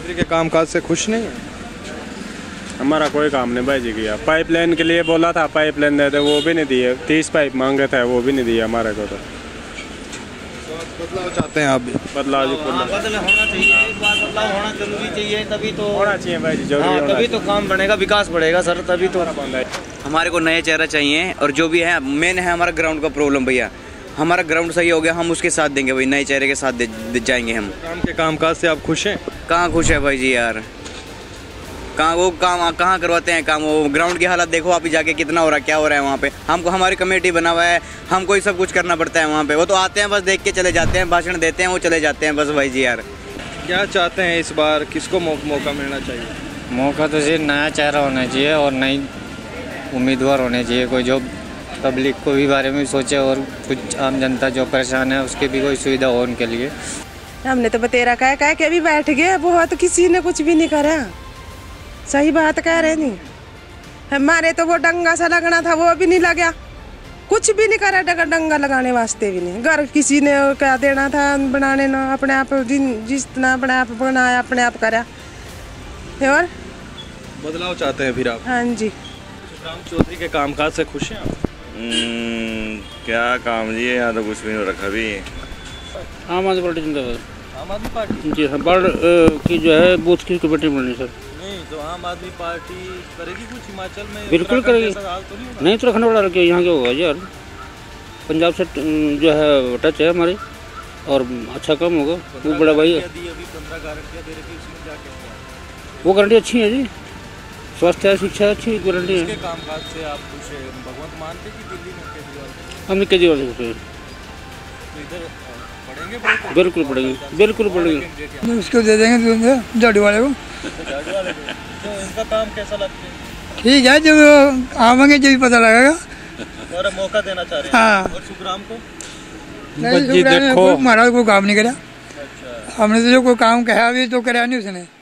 चौधरी के कामकाज से खुश नहीं है? हमारा कोई काम नहीं भाई जी किया। पाइपलाइन के लिए बोला था, पाइपलाइन दे दो, वो भी नहीं दिए। 30 पाइप मांग रहे थे, वो भी नहीं दिया हमारे को। तो बदलाव चाहते हैं आप भी? बदलाव जी होना चाहिए, एक बार बदलाव होना जरूरी चाहिए, तभी तो होना चाहिए भाई जी, जरूरी तभी तो काम बढ़ेगा, विकास बढ़ेगा सर, तभी तो हमारे को नया चेहरा चाहिए। और जो भी है मेन है हमारा ग्राउंड का प्रॉब्लम भैया, हमारा ग्राउंड सही हो गया, हम उसके साथ देंगे भाई, नए चेहरे के साथ जाएंगे हम। काम के कामकाज से आप खुश हैं? कहाँ खुश है भाई जी यार, कहाँ वो काम कहाँ करवाते हैं काम, वो ग्राउंड की हालत देखो आप ही जाके, कितना हो रहा है, क्या हो रहा है वहाँ पे। हमको हमारी कमेटी बना हुआ है, हमको ही सब कुछ करना पड़ता है वहाँ पे। वो तो आते हैं बस, देख के चले जाते हैं, भाषण देते हैं, वो चले जाते हैं बस भाई जी यार। क्या चाहते हैं इस बार, किसको मौका मिलना चाहिए? मौका तो सिर्फ नया चेहरा होना चाहिए और नई उम्मीदवार होने चाहिए कोई, जो पब्लिक को भी बारे में सोचे और कुछ आम जनता जो परेशान है उसके भी कोई सुविधा हो उनके लिए। हमने तो बतेरा कह के भी बैठ गए, बहुत किसी ने कुछ भी नहीं करा। सही बात कह रहे नहीं, हमारे तो वो डंगा सा लगना था, वो भी नहीं लगा, कुछ भी नहीं करा, डंगा लगाने वास्ते भी नहीं। घर किसी ने क्या देना था बनाने ना, अपने आप जितना अपने आप बनाया, अपने आप करा। और बदलाव चाहते हैं फिर आप? हाँ जी। राम चौधरी के कामकाज से खुश हैं आप? क्या काम जी, यहाँ तो कुछ भी नहीं रखा भी। आम आदमी पार्टी जिंदा। आम आदमी पार्टी जी हाँ, बाढ़ की जो है बूथ की कमेटी बनी सर। नहीं तो आम आदमी पार्टी करेगी कुछ हिमाचल में? बिल्कुल करेगी, नहीं तो रखना पड़ा, रखिए यहाँ क्या होगा यार, पंजाब से जो है टच है हमारे और अच्छा काम होगा। वो बड़ा भाई है, वो गारंटी अच्छी है जी, स्वास्थ्य है, शिक्षा अच्छी गारंटी है। कामकाज से आप कुछ भगवंत मानते कि दिल्ली में केजरीवाल? हमने केजरीवाल से पूछे, बिल्कुल पड़ेंगे, बिल्कुल पड़ेंगे, उसको दे देंगे झाड़ू वाले को। तो इनका काम कैसा लगता है? ठीक है, जब आवेंगे जब पता लगेगा। और मौका देना चाह रहे हैं? हाँ। और सुखराम को? नहीं, सुखराम को महाराज को काम नहीं करा, हमने तो जो कोई काम कहा अभी तो करा नहीं उसने।